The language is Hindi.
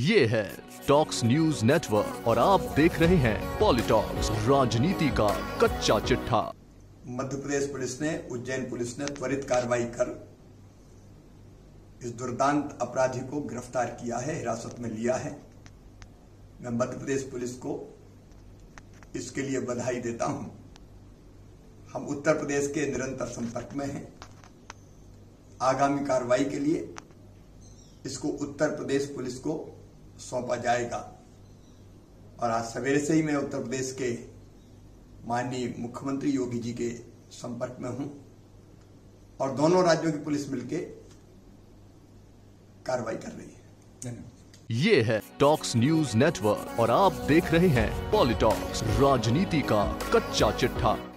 ये है टॉक्स न्यूज नेटवर्क और आप देख रहे हैं पॉलिटॉक्स, राजनीति का कच्चा चिट्ठा। मध्य प्रदेश पुलिस ने उज्जैन पुलिस ने त्वरित कार्रवाई कर इस दुर्दांत अपराधी को गिरफ्तार किया है, हिरासत में लिया है। मैं मध्य प्रदेश पुलिस को इसके लिए बधाई देता हूं। हम उत्तर प्रदेश के निरंतर संपर्क में हैं। आगामी कार्रवाई के लिए इसको उत्तर प्रदेश पुलिस को सौंपा जाएगा और आज सवेरे से ही मैं उत्तर प्रदेश के माननीय मुख्यमंत्री योगी जी के संपर्क में हूं और दोनों राज्यों की पुलिस मिलकर कार्रवाई कर रही है। धन्यवाद। ये है टॉक्स न्यूज नेटवर्क और आप देख रहे हैं पॉलिटॉक्स, राजनीति का कच्चा चिट्ठा।